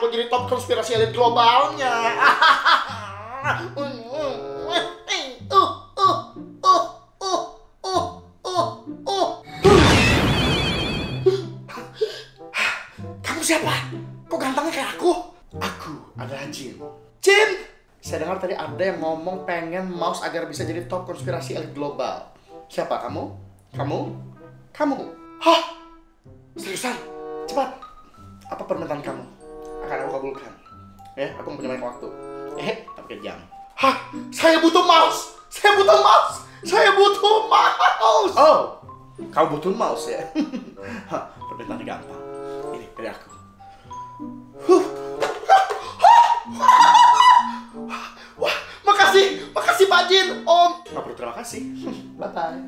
aku jadi top konspirasi elit globalnya. Kamu siapa? Kok gantengnya kayak aku? Aku adalah Jim. Jim! Saya dengar tadi ada yang ngomong pengen mouse agar bisa jadi top konspirasi elit global. Siapa kamu? Kamu? Kamu? Hah? Seriusan? Cepat! Apa permintaan kamu? Akan aku kabulkan. Ya, aku punya banyak waktu. Tapi jam. Hah? Saya butuh mouse! Saya butuh mouse! Saya butuh mouse! Oh! Kau butuh mouse ya? Hah, permintaannya gampang. Ini, dari aku. Wah, makasih! Makasih Pak Jin, Om! Nggak perlu terima kasih. Bye-bye.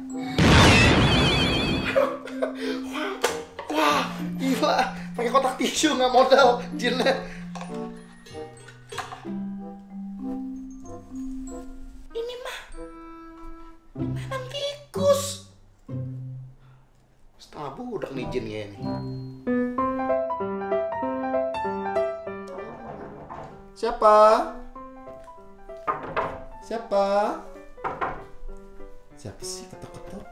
Wah, gila. Pakai kotak tisu nggak modal Jinnya. Ini mah mainan tikus. Setengah budak nih Jinnya ini. Siapa? Siapa? Siapa sih ketok-ketok?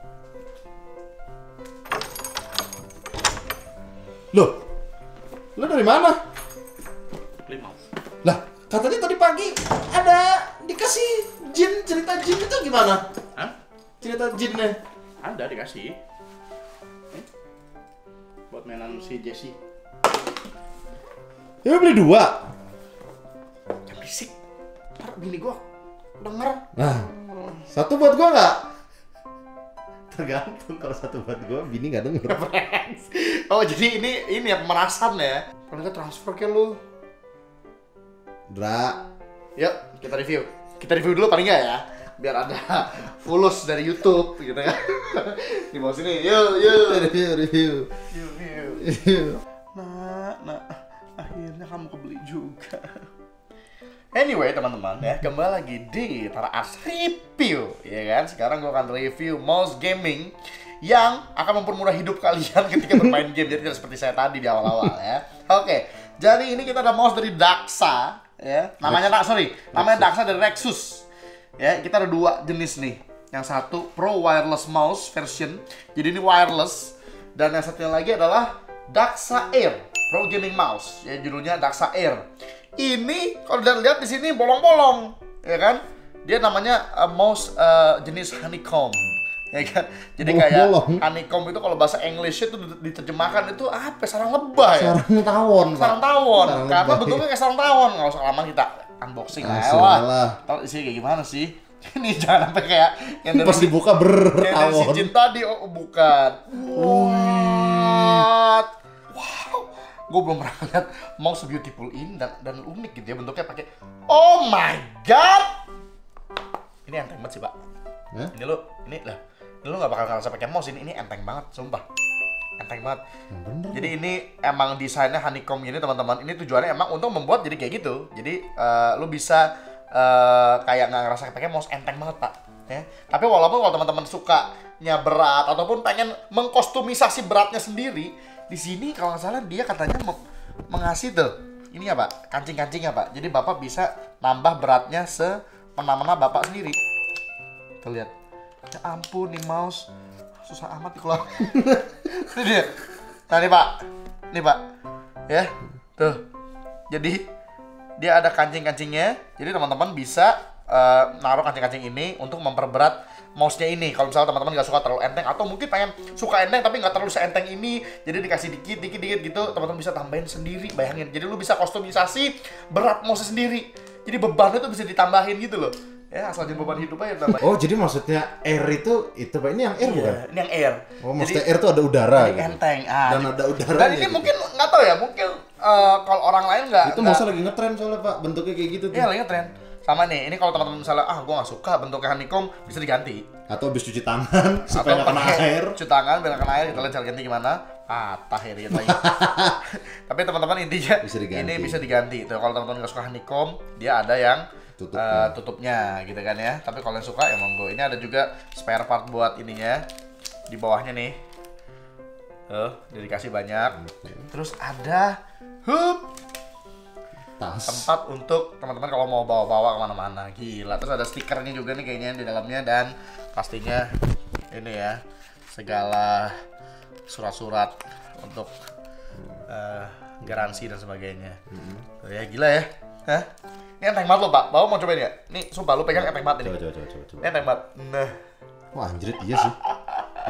Loh, lo dari mana? Beli mouse. Lah, katanya tadi pagi ada dikasih Jin, cerita Jin itu gimana? Hah? Cerita Jinnya? Ada dikasih. Nih, buat mainan si Jesse. Ya beli dua. Ya berisik. Ntar bini gua denger. Nah, satu buat gua nggak? Tergantung, kalau satu buat gue, bini gak denger. Oh jadi ini ya pemerasan ya? Paling gak transfer ke lu Dra. Yuk kita review. Kita review dulu paling gak ya? Biar ada fulus dari YouTube gitu kan. Di bawah sini, yuk Review. Nah, akhirnya kamu kebeli juga. Anyway teman-teman ya, kembali lagi di Tara Arts Review ya kan. Sekarang gue akan review mouse gaming yang akan mempermudah hidup kalian ketika bermain game. Jadi tidak seperti saya tadi di awal-awal ya. Oke, jadi ini kita ada mouse dari Daxa ya. Namanya Daxa dari Rexus ya. Kita ada dua jenis nih. Yang satu Pro Wireless Mouse version, jadi ini wireless. Dan yang satunya lagi adalah Daxa Air Pro Gaming Mouse ya, judulnya Daxa Air. Ini kalau udah lihat di sini bolong-bolong, ya kan? Dia namanya mouse jenis honeycomb, ya kan? Jadi kayak honeycomb itu kalau bahasa English itu diterjemahkan itu apa? Sarang lebah ya? Sarang tawon. Karena bentuknya kayak sarang tawon. Nggak usah lama kita unboxing lah. Kalau isinya kayak gimana sih? Ini jangan sampai kayak yang pas dibuka bertawon. Si Jin tadi bukan. What? Gue belum pernah lihat mouse beautiful ini dan unik gitu ya bentuknya pakai. Oh my god! Ini enteng banget sih pak. Huh? Ini lo nggak bakal ngerasa pakai mouse ini enteng banget, sumpah. Enteng banget. Bener. Jadi ini emang desainnya honeycomb ini teman-teman. Ini tujuannya emang untuk membuat jadi kayak gitu. Jadi lo bisa kayak nggak ngerasa pakai mouse, enteng banget pak. Ya. Tapi walaupun kalau teman-teman sukanya berat ataupun pengen mengkostumisasi beratnya sendiri. Di sini kalau nggak salah dia katanya mengasih tuh ini ya pak, kancing-kancingnya pak. Jadi bapak bisa nambah beratnya semena-mena bapak sendiri. Terlihat. Ya ampun nih mouse susah amat dikeluarin. Ini dia. Nah nih pak, ya tuh. Jadi dia ada kancing-kancingnya. Jadi teman-teman bisa naruh kancing-kancing ini untuk memperberat mouse-nya ini. Kalau misalnya teman-teman nggak suka terlalu enteng atau mungkin pengen suka enteng tapi nggak terlalu seenteng ini, jadi dikasih dikit gitu, teman-teman bisa tambahin sendiri. Bayangin, jadi lu bisa kostumisasi berat mouse sendiri. Jadi bebannya tuh bisa ditambahin gitu loh. Ya asal jadi beban hidup aja tambah. Oh jadi maksudnya air itu ini yang air bukan? Ini yang air. Oh maksudnya air tuh ada udara. Ini enteng. Dan ada udara. Dan ini gitu. Mungkin nggak tahu ya, mungkin kalau orang lain nggak. Itu mouse lagi ngetren soalnya pak, bentuknya kayak gitu. Iya lagi ngetren. Sama nih, ini kalau teman-teman misalnya, gue gak suka bentuknya honeycomb, bisa diganti. Atau habis cuci tangan, supaya kena air. Cuci tangan, biar kena air, kita lihat cara ganti gimana. Patah ya, lihat lagi. Tapi teman-teman intinya, ini bisa diganti. Kalau teman-teman gak suka honeycomb, dia ada yang tutupnya gitu kan ya. Tapi kalau yang suka, ya monggo. Ini ada juga spare part buat ininya. Di bawahnya nih. Tuh, dikasih banyak. Terus ada, tas. Tempat untuk teman-teman kalau mau bawa-bawa kemana-mana. Gila. Terus ada stikernya juga nih kayaknya di dalamnya, dan pastinya ini ya, segala surat-surat untuk garansi dan sebagainya. Ya gila ya. Hah? Ini enteng banget loh, Pak. Bawa mau cobain ya? Nih, sumpah lu pegang enteng banget ini. Coba. Ini enteng banget. Nah. Wah, anjrit iya sih.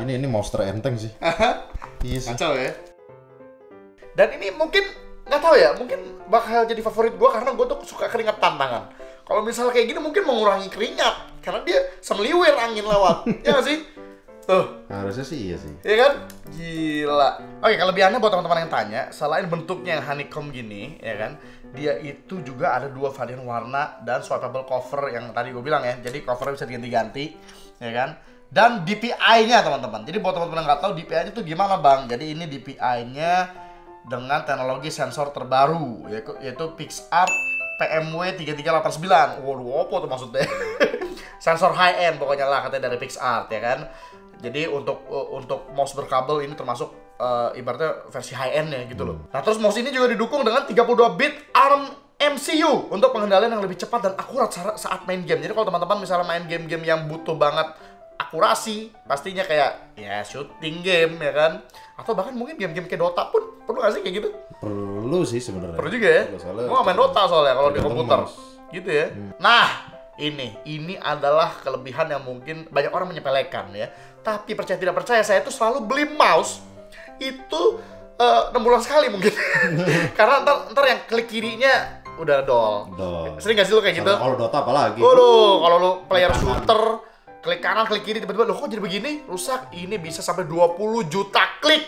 Ini monster enteng sih. Iya sih. Kacau ya. Dan ini mungkin nggak tahu ya, mungkin bakal jadi favorit gue karena gue tuh suka keringetan tangan. Kalau misalnya kayak gini mungkin mengurangi keringat karena dia semliwir angin lewat. Ya nggak sih? Tuh. Harusnya sih iya sih. Iya kan? Gila. Oke, kelebihannya buat teman-teman yang tanya, selain bentuknya yang honeycomb gini, ya kan? Dia itu juga ada dua varian warna dan swappable cover yang tadi gue bilang ya. Jadi covernya bisa diganti-ganti, ya kan? Dan DPI-nya teman-teman. Jadi buat teman-teman yang nggak tahu DPI-nya itu gimana, Bang? Jadi ini DPI-nya dengan teknologi sensor terbaru, yaitu PixArt PMW-3389. Waduh, apa tuh maksudnya? Sensor high-end pokoknya lah katanya dari PixArt, ya kan? Jadi untuk mouse berkabel ini termasuk ibaratnya versi high-end ya gitu loh. Nah terus mouse ini juga didukung dengan 32-bit ARM MCU untuk pengendalian yang lebih cepat dan akurat saat main game. Jadi kalau teman-teman misalnya main game-game yang butuh banget akurasi, pastinya kayak ya shooting game ya kan, atau bahkan mungkin game-game kayak Dota pun perlu nggak sih kayak gitu? Perlu sih sebenarnya. Perlu juga ya. Gue nggak main Dota soalnya kalau di komputer, gitu ya. Nah ini adalah kelebihan yang mungkin banyak orang menyepelekan ya. Tapi percaya tidak percaya, saya itu selalu beli mouse itu 6 bulan sekali mungkin, karena ntar yang klik kirinya udah dol. Sering gak sih lo kayak gitu? Kalau Dota apalagi. Waduh, kalau lo player shooter klik kanan klik kiri tiba-tiba loh kok jadi begini? Rusak. Ini bisa sampai 20 juta klik.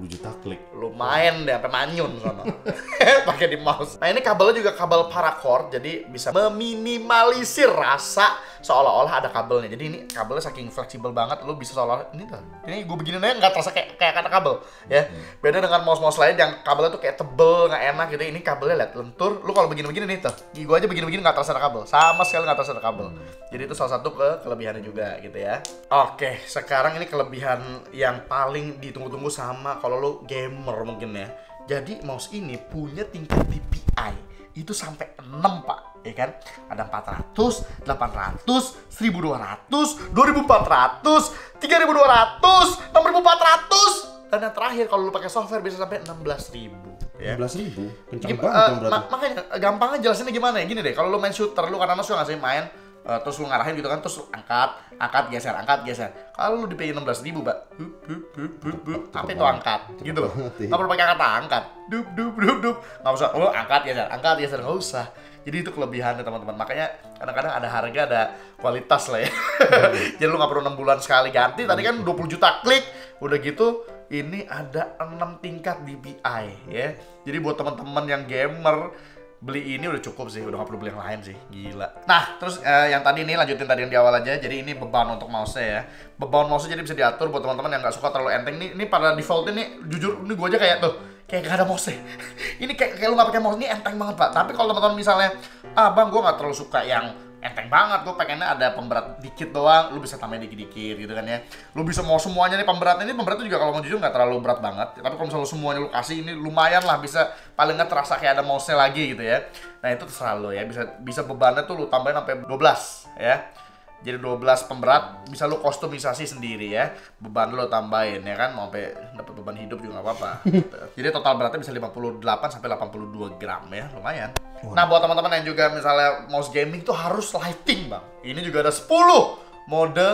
20 juta klik. Lumayan deh sampai manyun sono. Pakai di mouse. Nah, ini kabelnya juga kabel paracord, jadi bisa meminimalisir rasa seolah-olah ada kabelnya. Jadi ini kabelnya saking fleksibel banget, lo bisa seolah-olah ini tuh. Ini gue begini aja nggak terasa kayak kata kabel ya. Beda dengan mouse-mouse lain yang kabelnya tuh kayak tebel, nggak enak gitu. Ini kabelnya lihat lentur. Lo kalau begini-begini nih tuh. Gue aja begini-begini nggak terasa ada kabel. Sama sekali nggak terasa ada kabel. Jadi itu salah satu kelebihannya juga. Gitu ya. Oke, sekarang ini kelebihan yang paling ditunggu-tunggu sama kalau lo gamer mungkin ya. Jadi mouse ini punya tingkat DPI itu sampai 6 Pak, ya kan? Ada 400, 800, 1200, 2400, 3200, 6400, dan yang terakhir kalau lo pakai software bisa sampai 16.000. 16.000? Kencang banget dong berarti. Makanya gampangnya jelasinnya gimana ya? Gini deh, kalau lo main shooter, lo kadang-kadang suka nggak sih main? Terus lu ngarahin gitu kan, terus lu angkat, geser. Kalau lu dipakai 16.000, Pak. Apa itu angkat? Gitu loh. Enggak perlu pakai kata angkat. Dup. Enggak usah. Oh, angkat, geser. Enggak usah. Jadi itu kelebihannya, teman-teman. Makanya kadang-kadang ada harga, ada kualitas lah ya. Jadi lu enggak perlu 6 bulan sekali ganti. Tadi kan 20 juta klik. Udah gitu ini ada 6 tingkat DPI ya. Jadi buat teman-teman yang gamer, beli ini udah cukup sih, udah gak perlu beli yang lain sih, gila. Nah, terus yang tadi ini lanjutin tadi yang di awal aja. Jadi ini beban untuk mouse-nya ya. Beban mouse jadi bisa diatur buat teman-teman yang gak suka terlalu enteng. Ini pada default ini, jujur, ini gue aja kayak tuh, kayak gak ada mouse-nya. Ini kayak lu gak pakai mouse, ini enteng banget Pak. Tapi kalau teman-teman misalnya, bang gue gak terlalu suka yang enteng banget, gue pengennya ada pemberat dikit doang, lu bisa tambahin dikit-dikit gitu kan ya. Lu bisa mau semuanya nih pemberatnya, ini pemberatnya juga kalau mau jujur nggak terlalu berat banget. Tapi kalau misalnya lu semuanya lu kasih ini lumayan lah, bisa paling nggak terasa kayak ada mouse-nya lagi gitu ya. Nah itu terserah lu ya, bisa bebannya tuh lu tambahin sampai 12 ya. Jadi 12 pemberat, bisa lu kostumisasi sendiri ya. Beban lu tambahin ya kan, mau sampai dapat beban hidup juga nggak apa-apa. Jadi total beratnya bisa 58 sampai 82 gram ya, lumayan. Nah buat teman-teman yang juga misalnya mouse gaming tuh harus lighting Bang. Ini juga ada 10 mode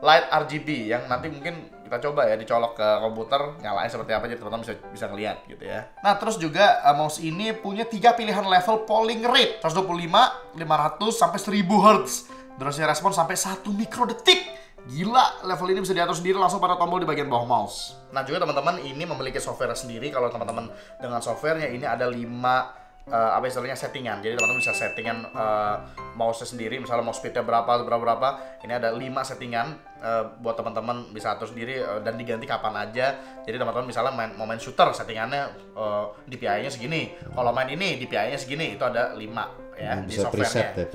light RGB yang nanti mungkin kita coba ya dicolok ke komputer, nyalain seperti apa jadi teman-teman bisa ngeliat gitu ya. Nah terus juga mouse ini punya 3 pilihan level polling rate 125, 500 sampai 1000 Hz. Durasi respon sampai 1 mikrodetik. Gila, level ini bisa diatur sendiri langsung pada tombol di bagian bawah mouse. Nah juga teman-teman ini memiliki software sendiri. Kalau teman-teman dengan softwarenya ini ada 5 apa istilahnya settingan. Jadi teman-teman bisa settingan mouse sendiri. Misalnya mouse speednya berapa. Ini ada 5 settingan buat teman-teman bisa atur sendiri dan diganti kapan aja. Jadi teman-teman misalnya mau main shooter, settingannya DPI-nya segini. Kalau main ini DPI-nya segini, itu ada 5. Ya, di softwarenya,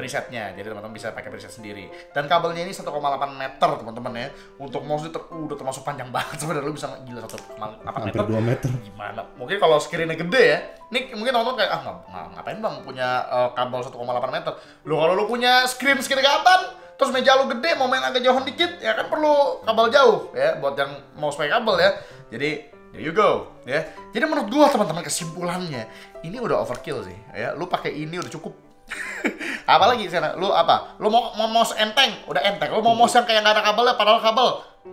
presetnya, jadi teman-teman bisa pakai preset sendiri. Dan kabelnya ini 1,8 meter teman-teman ya. Untuk mouse udah termasuk panjang banget sebenarnya, lu bisa gila 1,8 meter. 2 meter. Gimana? Mungkin kalau screen-nya gede ya, nih mungkin teman-teman kayak ngapain bang punya kabel 1,8 meter? Lu kalau lu punya screen kelihatan, terus meja lu gede mau main agak jauhan dikit, ya kan perlu kabel jauh ya buat yang mouse pakai kabel ya. Jadi there you go, ya. Jadi menurut gua teman-teman kesimpulannya ini udah overkill sih, ya. Lu pakai ini udah cukup. Apalagi sana, lu apa? Lu mau mouse enteng, udah enteng. Lu mau mouse yang kayak nggak ada kabelnya, padahal kabel.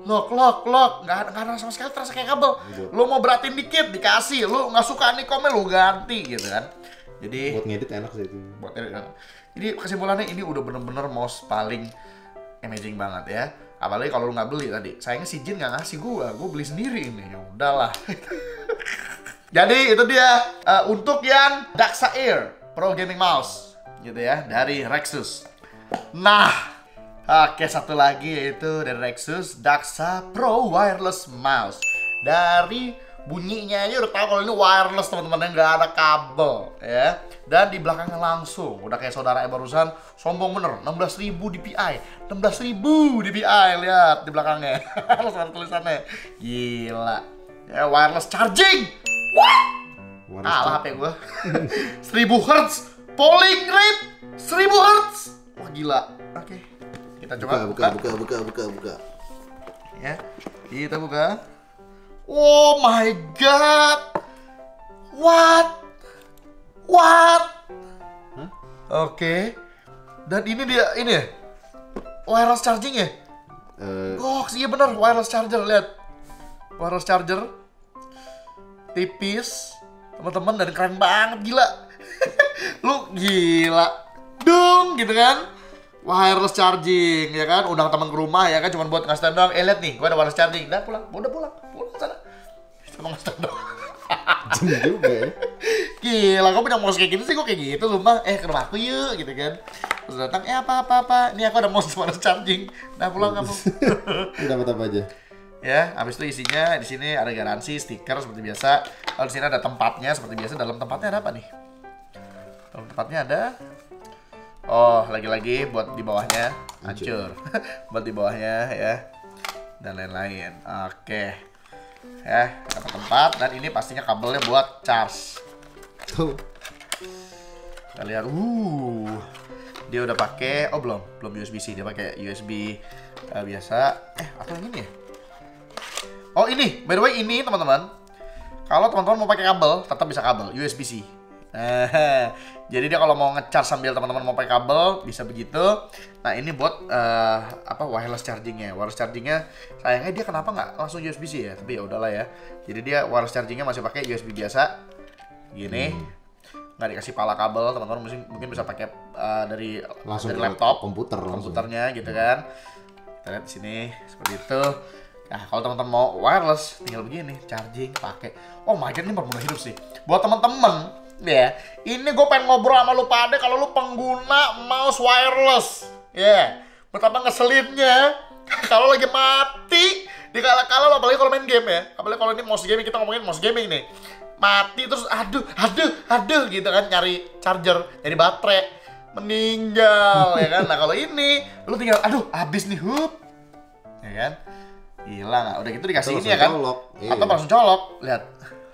Lock, nggak ada sama sekali terasa kayak kabel. Lu mau beratin dikit dikasih, lu nggak suka nih komen lu ganti gitu kan. Jadi buat ngedit enak sih itu. Buat edit enak. Jadi kesimpulannya ini udah bener-bener mouse paling amazing banget ya. Apalagi kalau lu nggak beli tadi, sayangnya si Jin nggak ngasih gue beli sendiri ini, ya udahlah. Jadi itu dia untuk yang Daxa Air Pro Gaming Mouse, gitu ya, dari Rexus. Nah, oke satu lagi yaitu dari Rexus Daxa Pro Wireless Mouse. Dari bunyinya aja udah tau kalau ini wireless teman-teman, nggak ada kabel ya. Dan di belakangnya langsung, udah kayak saudara barusan, sombong bener, 16.000 DPI, 16.000 DPI, lihat di belakangnya, harus ada tulisannya, gila, ya wireless charging, wah, alah HP gue, 1000 Hz, polling rate, 1000 Hz, wah gila, oke, kita coba buka, ya, kita buka, oh my god, what? Huh? Oke. Dan ini dia, ini ya? Wireless charging ya? Goks, iya bener, wireless charger, lihat. Wireless charger. Tipis. Teman-teman, dan keren banget, gila. Lu gila. Dung, gitu kan? Wireless charging, ya kan? Undang teman ke rumah, ya kan? Cuman buat ngasih tandang, lihat nih, gua ada wireless charging. Dah pulang sana. Cuma ngasih tandang. Juga. Gila, gue punya mouse kayak gini sih, gue kayak gitu sumpah. Eh, ke rumah aku yuk, gitu kan. Terus datang, apa-apa. Ini aku ada mouse wireless charging. Nah, pulang kamu. Dapat apa aja? Ya, habis itu isinya di sini ada garansi, stiker seperti biasa. Lalu di sini ada tempatnya seperti biasa. Dalam tempatnya ada apa nih? Dalam tempatnya ada, oh, lagi-lagi buat di bawahnya hancur. Buat di bawahnya ya. Dan lain-lain. Oke. Ya, dapat tempat, dan ini pastinya kabelnya buat charge. Tuh. Kita lihat, dia udah pakai, oh belum USB-C, dia pakai USB biasa. Atau yang ini ya? Oh ini, by the way ini teman-teman, kalau teman-teman mau pakai kabel, tetap bisa kabel USB-C. Jadi dia kalau mau ngecharge sambil teman-teman mau pakai kabel, bisa begitu. Nah ini buat wireless chargingnya. Sayangnya dia kenapa nggak langsung USB-C ya? Tapi ya udahlah ya. Jadi dia wireless chargingnya masih pakai USB biasa. Gini, nggak dikasih pala kabel, teman-teman mungkin bisa pakai dari laptop, komputernya gitu kan. Kita lihat di sini seperti itu. Nah, kalau teman-teman mau wireless, tinggal begini, charging, pakai. Oh my god, ini permudah hidup sih. Buat teman-teman, ya, ini gue pengen ngobrol sama lu pada kalau lu pengguna mouse wireless, ya. Betapa ngeselinnya kalau lagi mati, dikala-kala apalagi kalau main game ya. Apalagi kalau ini mouse gaming, kita ngomongin mouse gaming nih. Mati terus aduh gitu kan, nyari charger, nyari baterai, meninggal ya kan. Nah kalau ini lu tinggal aduh habis nih, hup, ya kan, hilang. Udah gitu dikasih ini ya kan, atau langsung colok. Lihat,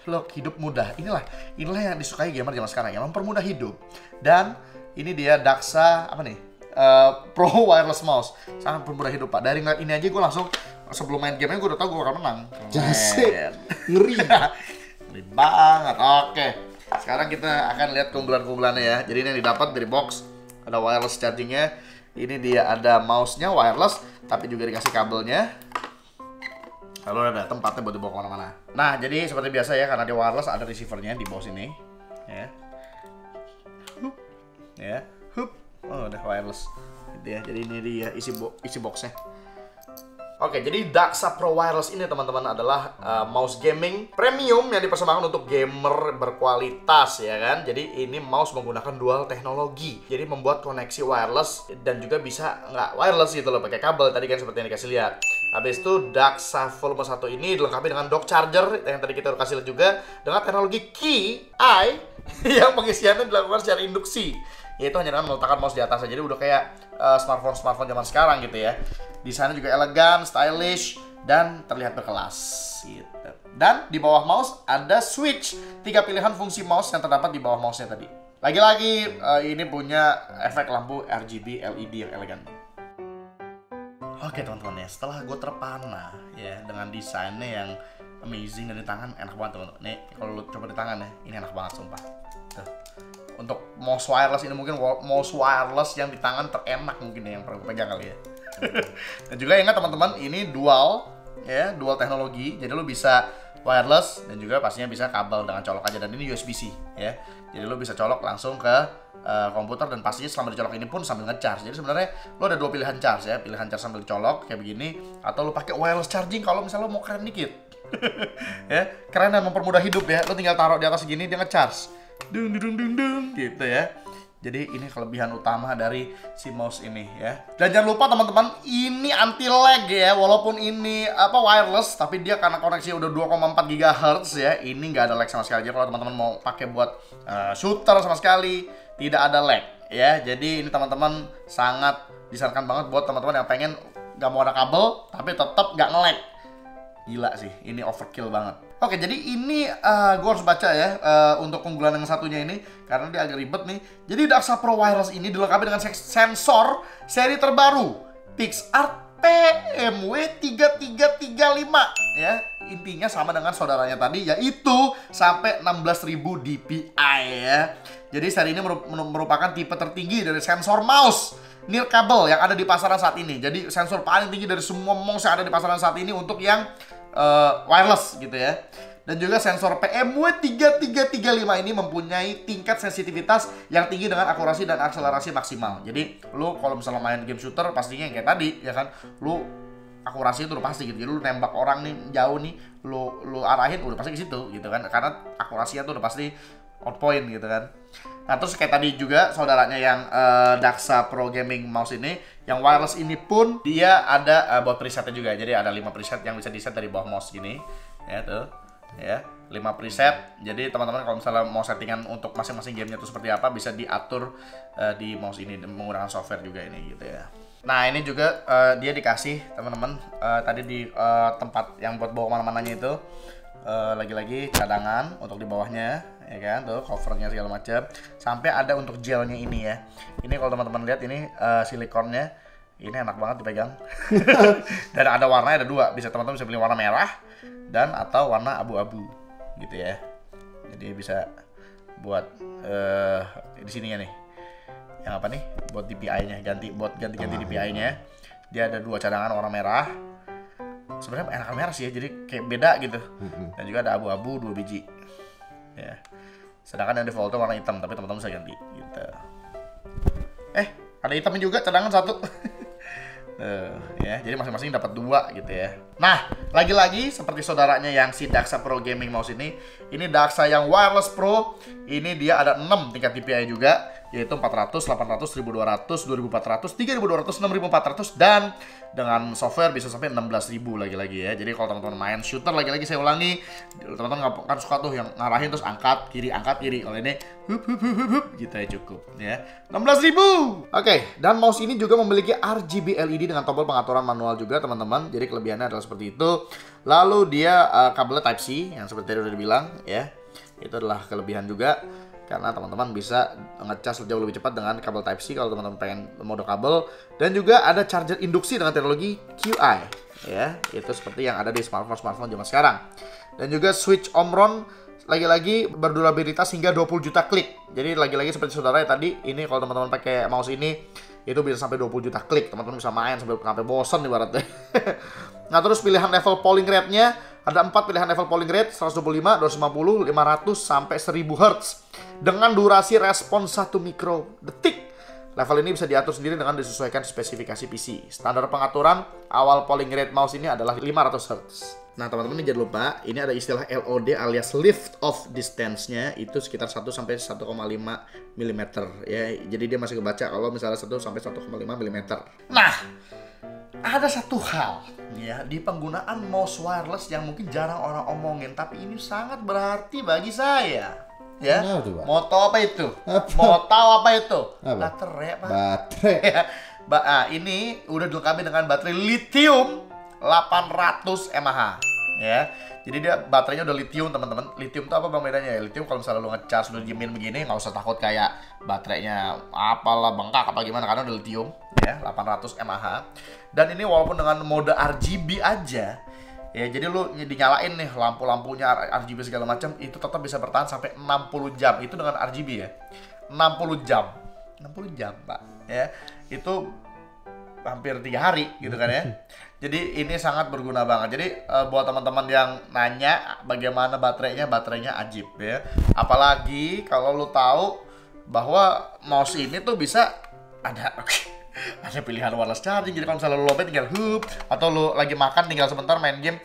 look, hidup mudah. Inilah yang disukai gamer zaman sekarang, yang mempermudah hidup. Dan ini dia Daxa apa nih, Pro Wireless Mouse, sangat mempermudah hidup pak. Dari ngeliat ini aja gue langsung, sebelum main gamenya gue udah tau gue akan menang. Jasik, ngeri. Banget. Oke, sekarang kita akan lihat keunggulan-keunggulannya ya. Jadi ini yang didapat dari box, ada wireless chargingnya. Ini dia ada mouse-nya wireless, tapi juga dikasih kabelnya. Lalu ada tempatnya buat dibawa kemana-mana. Nah, jadi seperti biasa ya, karena dia wireless ada receivernya di bawah sini. Ya, hup, oh udah wireless. Gitu ya. Jadi ini dia isi boxnya. Oke, jadi Daxa Pro Wireless ini teman-teman adalah mouse gaming premium yang dipersembahkan untuk gamer berkualitas ya kan. Jadi ini mouse menggunakan dual teknologi. Jadi membuat koneksi wireless dan juga bisa nggak wireless gitu loh, pakai kabel tadi kan seperti yang dikasih lihat. Habis itu Daxa Volume 1 ini dilengkapi dengan dock charger yang tadi kita udah kasih lihat juga dengan teknologi Qi yang pengisiannya dilakukan secara induksi. Yaitu hanya dengan meletakkan mouse di atas aja. Jadi udah kayak smartphone zaman sekarang gitu ya. Desainnya juga elegan, stylish, dan terlihat berkelas gitu. Dan di bawah mouse ada switch, 3 pilihan fungsi mouse yang terdapat di bawah mouse-nya tadi. Lagi-lagi ini punya efek lampu RGB LED yang elegan. Oke teman-teman ya, setelah gue terpana ya dengan desainnya yang amazing dan di tangan enak banget teman-teman. Nih kalau lu coba di tangan ya, ini enak banget sumpah. Tuh. Untuk mouse wireless ini mungkin mouse wireless yang di tangan terenak mungkin ya yang pernah gue pegang kali ya. Dan juga ingat teman-teman, ini dual ya, dual teknologi. Jadi lo bisa wireless dan juga pastinya bisa kabel dengan colok aja. Dan ini USB-C ya. Jadi lo bisa colok langsung ke komputer dan pastinya selama dicolok ini pun sambil ngecharge. Jadi sebenarnya lo ada dua pilihan charge ya, pilihan charge sambil dicolok kayak begini atau lo pakai wireless charging kalau misalnya lo mau keren dikit. Ya, keren dan mempermudah hidup ya. Lo tinggal taruh di atas segini dia ngecharge. Dung dung dung dung gitu ya. Jadi ini kelebihan utama dari si mouse ini ya. Dan jangan lupa teman-teman, ini anti lag ya. Walaupun ini wireless, tapi dia karena koneksinya udah 2,4 GHz ya, ini nggak ada lag sama sekali. Jadi kalau teman-teman mau pakai buat shooter sama sekali, tidak ada lag ya. Jadi ini teman-teman sangat disarankan banget buat teman-teman yang pengen nggak mau ada kabel, tapi tetap nggak nge-lag. Gila sih, ini overkill banget. Oke, jadi ini gue harus baca ya untuk keunggulan yang satunya ini karena dia agak ribet nih. Jadi Daxa Pro Wireless ini dilengkapi dengan sensor seri terbaru PixArt PMW-3389 ya. Intinya sama dengan saudaranya tadi yaitu sampai 16.000 dpi ya. Jadi seri ini merupakan tipe tertinggi dari sensor mouse nirkabel yang ada di pasaran saat ini. Jadi sensor paling tinggi dari semua mouse yang ada di pasaran saat ini untuk yang wireless gitu ya. Dan juga sensor PMW-3335 ini mempunyai tingkat sensitivitas yang tinggi dengan akurasi dan akselerasi maksimal. Jadi lu kalau misalnya main game shooter pastinya kayak tadi ya kan, lu akurasi itu udah pasti gitu. Jadi lu nembak orang nih jauh nih, lu arahin udah pasti ke situ gitu kan, karena akurasinya tuh udah pasti on point gitu kan. Nah terus kayak tadi juga saudaranya yang Daxa Pro Gaming Mouse ini, yang wireless ini pun dia ada buat presetnya juga. Jadi ada 5 preset yang bisa di set dari bawah mouse gini. Ya tuh ya, 5 preset. Jadi teman-teman kalau misalnya mau settingan untuk masing-masing gamenya itu seperti apa, bisa diatur di mouse ini menggunakan software juga ini gitu ya. Nah ini juga dia dikasih teman-teman tadi di tempat yang buat bawa kemana-mananya itu. Lagi-lagi cadangan untuk di bawahnya ya kan, tuh covernya segala macam, sampai ada untuk gelnya ini ya. Ini kalau teman-teman lihat ini silikonnya ini enak banget dipegang. Dan ada warnanya, ada dua, bisa teman-teman bisa pilih warna merah dan atau warna abu-abu gitu ya. Jadi bisa buat di sininya nih yang apa nih buat DPI-nya, ganti-ganti DPI-nya. Dia ada dua cadangan warna merah. Sebenarnya enak merah sih ya, jadi kayak beda gitu. Dan juga ada abu-abu 2 biji ya. Sedangkan yang default itu warna hitam, tapi teman-teman bisa ganti gitu. Ada hitamnya juga, cadangan satu. Ya, jadi masing-masing dapat 2 gitu ya. Nah, lagi-lagi seperti saudaranya yang si Daxa Pro Gaming Mouse ini Daxa yang Wireless Pro, ini dia ada 6 tingkat DPI juga, yaitu 400, 800, 1200, 2400, 3200, 6400, dan dengan software bisa sampai 16.000 lagi-lagi ya. Jadi kalau teman-teman main shooter, lagi-lagi saya ulangi, teman-teman kan suka tuh yang ngarahin terus angkat kiri, kalau ini hup gitu ya cukup ya. 16.000. Oke, dan mouse ini juga memiliki RGB LED dengan tombol pengaturan manual juga teman-teman. Jadi kelebihannya adalah seperti itu. Lalu dia kabelnya Type C yang seperti tadi udah dibilang ya. Itu adalah kelebihan juga, karena teman-teman bisa ngecas jauh lebih cepat dengan kabel Type C kalau teman-teman pengen mode kabel. Dan juga ada charger induksi dengan teknologi Qi ya, itu seperti yang ada di smartphone zaman sekarang. Dan juga switch Omron, lagi-lagi berdurabilitas hingga 20 juta klik. Jadi lagi-lagi seperti saudara ya tadi, ini kalau teman-teman pakai mouse ini itu bisa sampai 20 juta klik, teman-teman bisa main sampai bosen ibaratnya. Nah terus pilihan level polling rate-nya ada 4 pilihan level polling rate, 125, 250, 500 sampai 1000 Hz dengan durasi respons 1 mikrodetik. Level ini bisa diatur sendiri dengan disesuaikan spesifikasi PC. Standar pengaturan awal polling rate mouse ini adalah 500 Hz. Nah teman-teman, jangan lupa, ini ada istilah LOD alias lift off distance-nya itu sekitar 1 sampai 1,5 mm ya. Jadi dia masih kebaca kalau misalnya 1 sampai 1,5 mm. Nah, ada satu hal ya di penggunaan mouse wireless yang mungkin jarang orang omongin, tapi ini sangat berarti bagi saya. Ya, mau tahu apa itu? Apa? Baterai, Pak. Baterai. Ya. Ini udah dilengkapi dengan baterai lithium 800 mAh ya. Jadi dia baterainya udah lithium, teman-teman. Lithium tuh apa bang bedanya ya? Lithium kalau misalnya lu ngecas, lu diemin begini, nggak usah takut kayak baterainya apalah bengkak apa gimana, karena udah lithium ya, 800 mAh. Dan ini walaupun dengan mode RGB aja ya, jadi lu dinyalain nih lampu-lampunya RGB segala macam, itu tetap bisa bertahan sampai 60 jam. Itu dengan RGB ya. 60 jam, Pak. Ya. Itu hampir 3 hari gitu kan ya. Jadi ini sangat berguna banget. Jadi buat teman-teman yang nanya bagaimana baterainya ajib ya. Apalagi kalau lu tahu bahwa mouse ini tuh bisa ada pilihan wireless charging. Jadi kalau misalnya lu lobet tinggal hup, atau lu lagi makan tinggal sebentar main game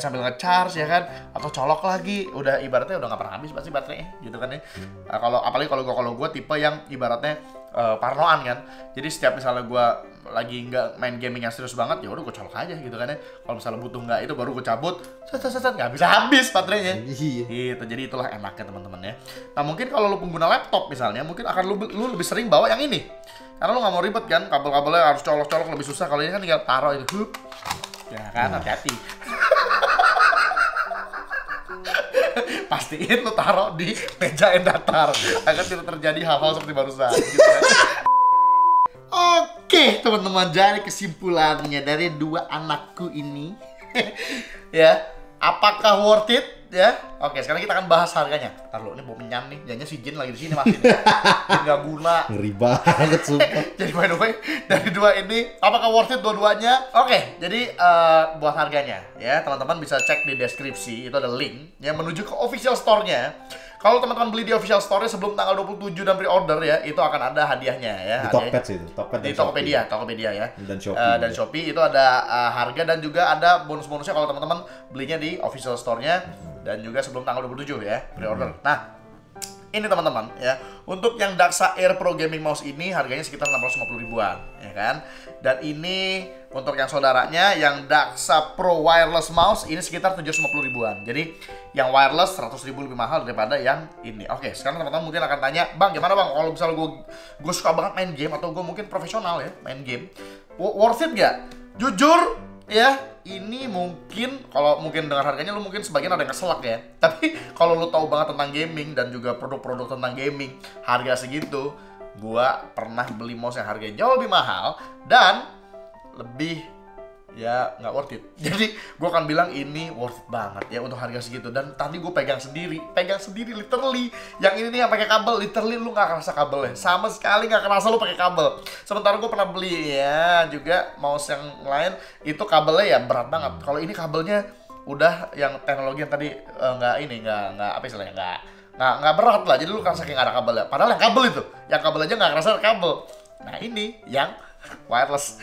sambil ngecharge ya kan, atau colok lagi, udah ibaratnya udah nggak pernah habis pasti baterainya gitu kan ya. Kalau apalagi kalau gue tipe yang ibaratnya parnoan kan, jadi setiap misalnya gue lagi nggak main gaming yang serius banget, ya udah gue colok aja gitu kan ya. Kalau misalnya butuh nggak itu baru gue cabut, nggak bisa habis baterainya. Gitu, jadi itulah enaknya teman-teman ya. Nah mungkin kalau lu pengguna laptop misalnya, mungkin akan lu lebih sering bawa yang ini, karena lu nggak mau ribet kan, kabel-kabelnya harus colok-colok lebih susah. Kalau ini kan tinggal taruh itu, hup, ya kan, hati-hati. Pastiin lu taruh di meja yang datar agar tidak terjadi hal-hal seperti barusan. Gitu kan. Oke teman-teman, jadi kesimpulannya dari dua anakku ini ya, apakah worth it ya? Oke, sekarang kita akan bahas harganya. Ntar lo, ini mau menyam nih, jangan si Jin lagi di sini masih nggak guna. Ngeri banget sumpah. Jadi by the way, dari dua ini apakah worth it dua-duanya? Oke, jadi buat harganya ya teman-teman bisa cek di deskripsi, itu ada link yang menuju ke official store-nya. Kalau teman-teman beli di official store sebelum tanggal 27 dan pre-order ya, itu akan ada hadiahnya ya. Di Tokopedia sih itu, di Tokopedia ya. Dan Shopee. Dan Shopee itu ada harga dan juga ada bonus-bonusnya kalau teman-teman belinya di official store-nya dan juga sebelum tanggal 27 ya, pre-order. Nah, ini teman-teman ya, untuk yang Daxa Air Pro Gaming Mouse ini harganya sekitar 650 ribuan ya kan. Dan ini untuk yang saudaranya yang Daxa Pro Wireless Mouse ini sekitar 750 ribuan. Jadi yang wireless 100 ribu lebih mahal daripada yang ini. Oke, sekarang teman-teman mungkin akan tanya, "Bang, gimana Bang kalau misalnya gue suka banget main game atau gue mungkin profesional ya main game, worth it gak?" Jujur ya, ini mungkin kalau dengan harganya lu mungkin sebagian ada yang keselak ya. Tapi kalau lu tahu banget tentang gaming dan juga produk-produk tentang gaming, harga segitu, gua pernah beli mouse yang harganya jauh lebih mahal dan lebih ya nggak worth it. Jadi gua akan bilang ini worth it banget ya untuk harga segitu. Dan tadi gua pegang sendiri literally. Yang ini nih yang pakai kabel, literally lu nggak kerasa kabelnya, sama sekali nggak kerasa lu pakai kabel. Sementara gua pernah beli ya juga mouse yang lain, itu kabelnya ya berat banget. Kalau ini kabelnya udah yang teknologi yang tadi nggak berat lah. Jadi lu kerasa kayak nggak ada kabelnya. Padahal yang kabel itu, yang kabel aja nggak kerasa kabel. Nah ini yang wireless,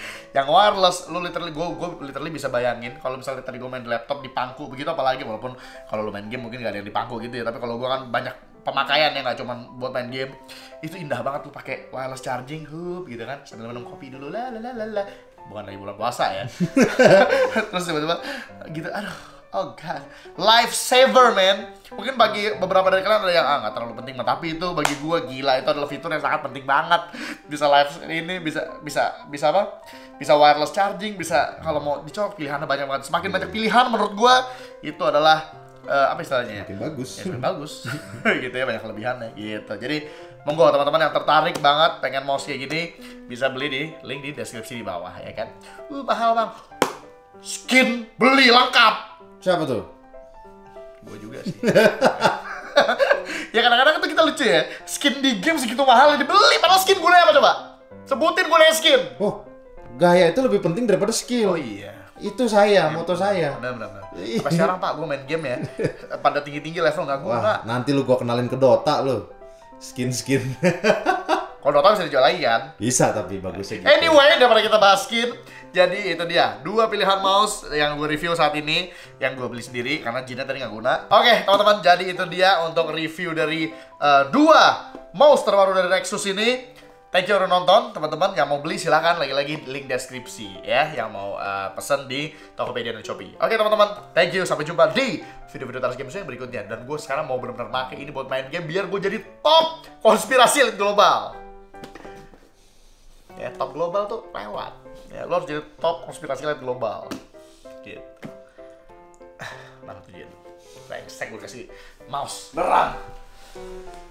lu literally gue bisa bayangin kalau misalnya tadi gue main di laptop di pangku begitu, apalagi walaupun kalau lu main game mungkin gak ada yang di pangku gitu ya, tapi kalau gue kan banyak pemakaian ya, nggak cuma buat main game. Itu indah banget lu pakai wireless charging, hub gitu kan, sambil minum kopi dulu lalalala, bukan lagi bulan puasa ya. Terus tiba-tiba gitu, aduh. Oh god, life saver man. Mungkin bagi beberapa dari kalian ada yang nggak terlalu penting, tapi itu bagi gue gila, itu adalah fitur yang sangat penting banget. Bisa live ini, bisa apa? Bisa wireless charging, bisa kalau mau dicolok, pilihannya banyak banget. Semakin banyak pilihan menurut gue itu adalah apa istilahnya? Semakin bagus. Ya, semakin bagus. Gitu ya, banyak kelebihannya gitu. Jadi monggo teman-teman yang tertarik banget pengen mouse kayak gini bisa beli di link di deskripsi di bawah ya kan. Mahal bang. Skin beli lengkap. Siapa tuh? Gue juga sih. Ya kadang-kadang itu kita lucu ya, skin di game segitu mahal dibeli, padahal skin gunanya apa coba? Sebutin gunanya skin. Oh, gaya itu lebih penting daripada skill. Oh iya. Itu saya, moto saya. Benar. Sampai sekarang Pak, gue main game ya, pada tinggi-tinggi level nggak guna. Nanti lu gue kenalin ke Dota lu, skin-skin. Kalau Dota bisa dijual lagi kan? Bisa, tapi bagusnya gitu. Anyway, daripada kita bahas skin, jadi itu dia dua pilihan mouse yang gue review saat ini, yang gue beli sendiri karena jinnya tadi nggak guna. Oke, teman-teman, jadi itu dia untuk review dari dua mouse terbaru dari Nexus ini. Thank you udah nonton, teman-teman. Yang mau beli silahkan, lagi-lagi link deskripsi ya, yang mau pesen di Tokopedia dan Shopee. Oke teman-teman, thank you, sampai jumpa di video-video Tara Arts Game Indonesia berikutnya. Dan gue sekarang mau bener-bener pakai ini buat main game biar gue jadi top konspirasi elit global. Ya, top global tuh lewat. Ya, lo harus jadi top konspirasi elit global. Gitu. Nah, tuh jadi. Thanks, gue kasih mouse. Beran.